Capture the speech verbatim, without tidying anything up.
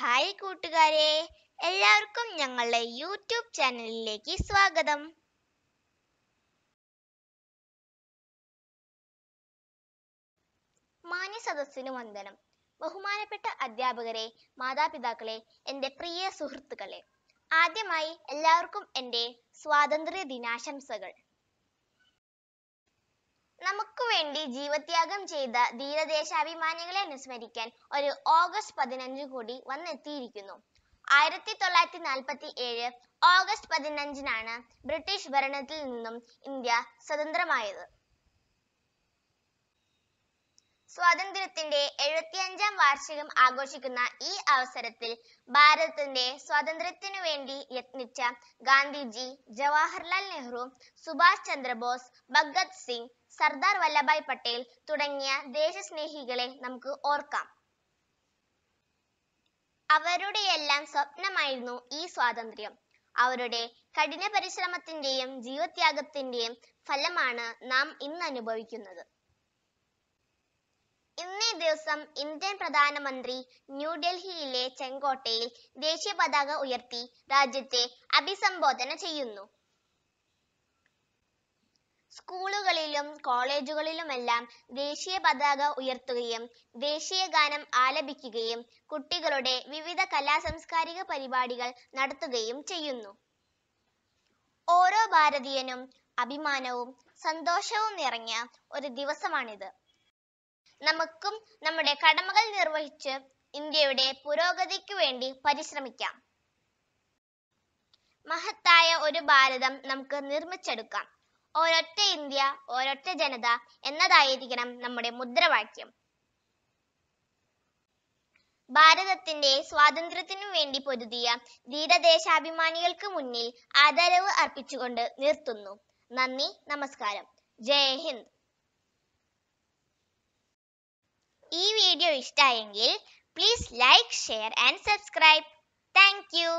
Hi കൂട്ടുകാരെ, എല്ലാവർക്കും ഞങ്ങളുടെ യൂട്യൂബ് ചാനലിലേക്ക് സ്വാഗതം. മാന്യ സദസ്സിനു വന്ദനം. ബഹുമാനപ്പെട്ട അധ്യാപകരെ, മാതാപിതാക്കളെ, എൻ്റെ പ്രിയ സുഹൃത്തുക്കളെ, ആദ്യമായി എല്ലാവർക്കും എൻ്റെ സ്വാതന്ത്ര്യ ദിനാശംസകൾ. നമുക്ക് വേണ്ടി ജീവത്യാഗം ചെയ്ത ധീരദേശാഭിമാനികളെ അനുസ്മരിക്കാൻ ഒരു ഓഗസ്റ്റ് പതിനഞ്ച് കൂടി വന്നെത്തിയിരിക്കുന്നു. ആയിരത്തി തൊള്ളായിരത്തി നാൽപ്പത്തി ഏഴ് ഓഗസ്റ്റ് പതിനഞ്ചിനാണ് ബ്രിട്ടീഷ് ഭരണത്തിൽ നിന്നും ഇന്ത്യ സ്വതന്ത്രമായത്. സ്വാതന്ത്ര്യത്തിന്റെ എഴുപത്തിയഞ്ചാം വാർഷികം ആഘോഷിക്കുന്ന ഈ അവസരത്തിൽ ഭാരതത്തിന്റെ സ്വാതന്ത്ര്യത്തിനു വേണ്ടി യത്നിച്ച ഗാന്ധിജി, ജവഹർലാൽ നെഹ്റു, സുഭാഷ് ചന്ദ്രബോസ്, ഭഗത് സിംഗ്, സർദാർ വല്ലഭായ് പട്ടേൽ തുടങ്ങിയ ദേശസ്നേഹികളെ നമുക്ക് ഓർക്കാം. അവരുടെയെല്ലാം സ്വപ്നമായിരുന്നു ഈ സ്വാതന്ത്ര്യം. അവരുടെ കഠിന പരിശ്രമത്തിന്റെയും ജീവത്യാഗത്തിന്റെയും ഫലമാണ് നാം ഇന്ന് അനുഭവിക്കുന്നത്. ഇന്നേ ദിവസം ഇന്ത്യൻ പ്രധാനമന്ത്രി ന്യൂഡൽഹിയിലെ ചെങ്കോട്ടയിൽ ദേശീയ പതാക ഉയർത്തി രാജ്യത്തെ അഭിസംബോധന ചെയ്യുന്നു. സ്കൂളുകളിലും കോളേജുകളിലുമെല്ലാം ദേശീയ പതാക ഉയർത്തുകയും ദേശീയ ഗാനം ആലപിക്കുകയും കുട്ടികളുടെ വിവിധ കലാസാംസ്കാരിക പരിപാടികൾ നടത്തുകയും ചെയ്യുന്നു. ഓരോ ഭാരതീയനും അഭിമാനവും സന്തോഷവും നിറഞ്ഞ ഒരു ദിവസമാണിത്. നമുക്കും നമ്മുടെ കടമകൾ നിർവഹിച്ച് ഇന്ത്യയുടെ പുരോഗതിക്ക് വേണ്ടി പരിശ്രമിക്കാം. മഹത്തായ ഒരു ഭാരതം നമുക്ക് നിർമ്മിച്ചെടുക്കാം. ഒരൊറ്റ ഇന്ത്യ, ഒരൊറ്റ ജനത എന്നതായിരിക്കണം നമ്മുടെ മുദ്രാവാക്യം. ഭാരതത്തിന്റെ സ്വാതന്ത്ര്യത്തിനു വേണ്ടി പൊരുതിയ ധീരദേശാഭിമാനികൾക്ക് മുന്നിൽ ആദരവ് അർപ്പിച്ചുകൊണ്ട് നിർത്തുന്നു. നന്ദി, നമസ്കാരം, ജയ് ഹിന്ദ്. ഈ വീഡിയോ ഇഷ്ടമായെങ്കിൽ please like, share and subscribe. Thank U.